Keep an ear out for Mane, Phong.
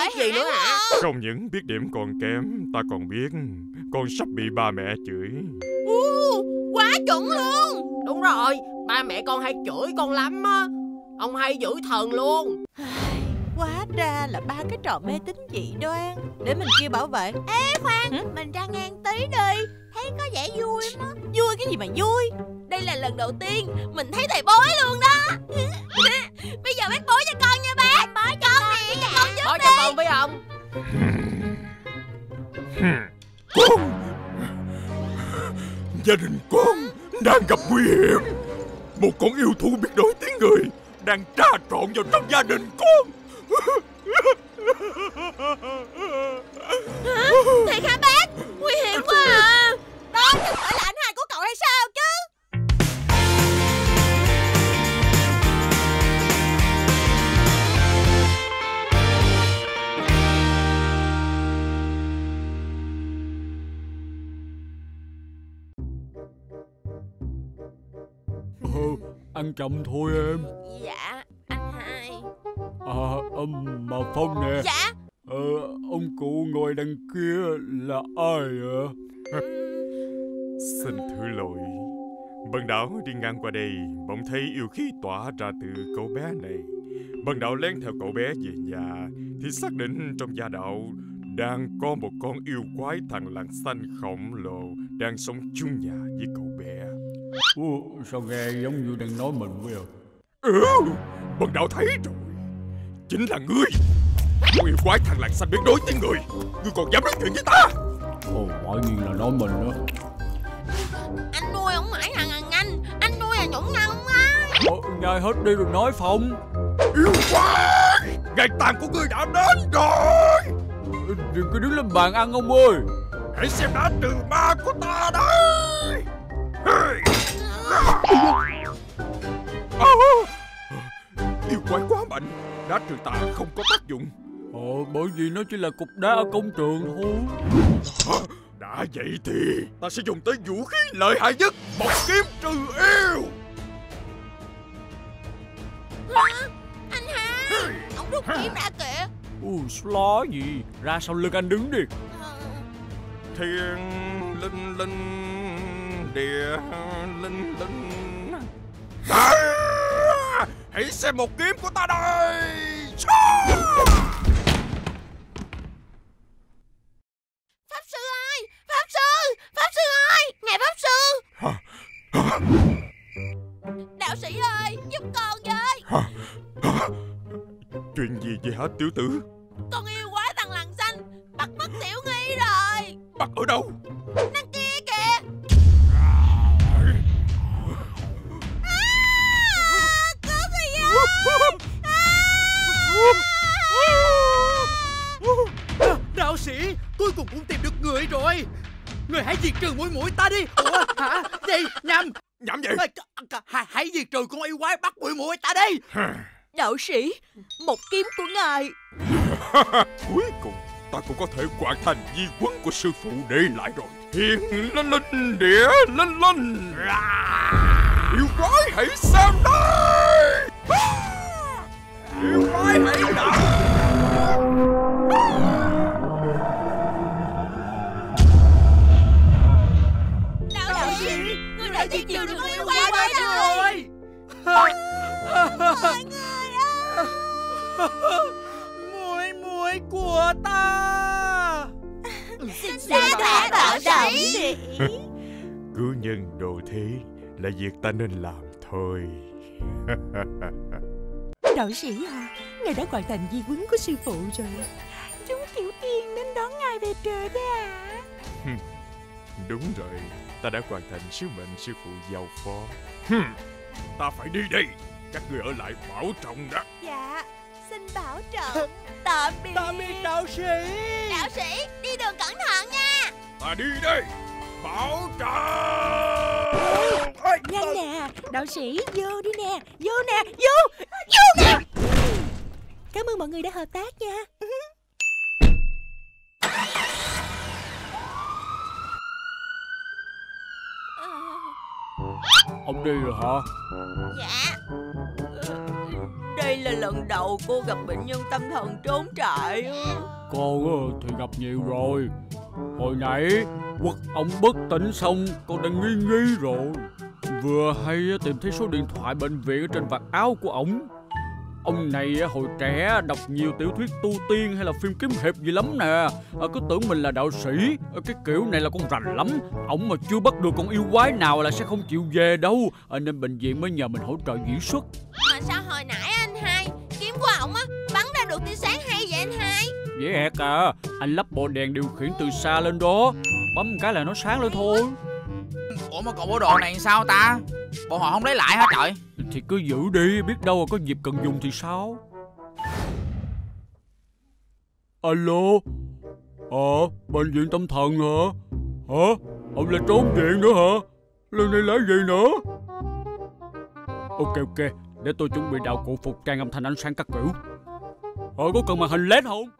biết gì nữa hả? Không những biết điểm còn kém, ta còn biết con sắp bị ba mẹ chửi. Quá chuẩn luôn. Đúng rồi, ba mẹ con hay chửi con lắm á. Ông hay giữ thần luôn. Hóa ra là ba cái trò mê tín dị đoan. Để mình kêu bảo vệ. Ê khoan, mình ra ngang tí đi. Thấy có vẻ vui lắm đó. Vui cái gì mà vui? Đây là lần đầu tiên mình thấy thầy bói luôn đó. Bây giờ bác bói cho con nha bác. Bói cho con này, cho con trước. Bói cho con với ông. Con, gia đình con đang gặp nguy hiểm. Một con yêu thú biết nói tiếng người đang tra trộn vào trong gia đình con. Hả? Thiệt hả bác? Nguy hiểm quá à. Đó chẳng phải là anh hai của cậu hay sao chứ? Ăn chậm thôi em. Dạ anh hai. Mà Phong nè. Dạ. Ông cụ ngồi đằng kia là ai ạ? Xin thứ lỗi, Bần Đạo đi ngang qua đây, bỗng thấy yêu khí tỏa ra từ cậu bé này. Bần Đạo lén theo cậu bé về nhà thì xác định trong gia đạo đang có một con yêu quái thằn lằn xanh khổng lồ đang sống chung nhà với cậu bé. Sao nghe giống như đang nói mình vậy? Bần Đạo thấy rồi, chính là ngươi. Con yêu quái thằn lằn xanh biết đối tiếng người. Ngươi còn dám nói chuyện với ta? Quả nhiên là nói mình đó. Anh nuôi không phải thằng Hằng Anh, anh nuôi là Nhũng Ngông á. Nghe hết đi đừng nói Phong. Yêu quái, ngày tàn của ngươi đã đến rồi. Đừng có đứng lên bàn ăn ông ơi. Hãy xem đã trừ ma của ta đây. Yêu quái quá mạnh, đá trừ tà không có tác dụng. Bởi vì nó chỉ là cục đá ở công trường thôi. Đã vậy thì ta sẽ dùng tới vũ khí lợi hại nhất, một kiếm trừ yêu. Anh hai, ông rút kiếm ra kìa. Sló gì, ra sau lưng anh đứng đi. Thiên linh linh, địa linh linh. Hãy xem một kiếm của ta đây. Pháp sư ơi, pháp sư, pháp sư ơi, ngài pháp sư. Đạo sĩ ơi, giúp con với. Chuyện gì vậy hả tiểu tử? Con yêu quái thằn lằn xanh bắt mất tiểu nghi rồi. Bắt ở đâu? Đằng kia kìa. Đạo sĩ, cuối cùng cũng tìm được người rồi. Người hãy diệt trừ mũi ta đi. Hả? Gì? Nhầm. Nhầm gì? Hãy diệt trừ con yêu quái bắt mũi ta đi. Đạo sĩ, một kiếm của ngài. Cuối cùng ta cũng có thể hoàn thành di huấn của sư phụ để lại rồi. Thiên lên linh, địa lên linh. Yêu quái hãy xem đây. Yêu quái hãy đợi. Đã diệt trừ được yêu quái quá rồi. Mọi người ơi, muội muội của ta xin tạ đạo sĩ. Cứu nhân độ thế là việc ta nên làm thôi. Đạo sĩ à, ngài đã hoàn thành di huấn của sư phụ rồi. Chúng tiểu tiên đến đón ngài về trời đấy ạ. Đúng rồi, ta đã hoàn thành sứ mệnh sư phụ giao phó. Ta phải đi đây. Các người ở lại bảo trọng đó. Dạ, xin bảo trọng. Tạm biệt. Tạm biệt đạo sĩ. Đạo sĩ, đi đường cẩn thận nha. Ta đi đây. Bảo trọng. Nhanh nè, đạo sĩ vô đi nè. Vô nè, vô. Vô nè. Cảm ơn mọi người đã hợp tác nha. Ông đi rồi hả? Dạ. Đi đây là lần đầu cô gặp bệnh nhân tâm thần trốn trại. Cô thì gặp nhiều rồi. Hồi nãy quật ông bất tỉnh xong con đã nghi rồi. Vừa hay tìm thấy số điện thoại bệnh viện ở trên vạt áo của ổng. Ông này hồi trẻ đọc nhiều tiểu thuyết tu tiên hay là phim kiếm hiệp gì lắm nè. Cứ tưởng mình là đạo sĩ. Cái kiểu này là con rành lắm. Ông mà chưa bắt được con yêu quái nào là sẽ không chịu về đâu. Nên bệnh viện mới nhờ mình hỗ trợ diễn xuất. Mà sao hồi nãy anh hai kiếm của ổng á bắn ra được tia sáng hay vậy anh hai? Dễ ẹt à. Anh lắp bộ đèn điều khiển từ xa lên đó, bấm một cái là nó sáng lên thôi. Ủa mà còn bộ đồ này sao ta? Bộ họ không lấy lại hả trời? Thì cứ giữ đi, biết đâu có dịp cần dùng thì sao. Alo. Bệnh viện tâm thần hả? Hả? Ông lại trốn viện nữa hả? Lần này là gì nữa? Ok, để tôi chuẩn bị đạo cụ phục trang âm thanh ánh sáng các kiểu. Có cần màn hình LED không?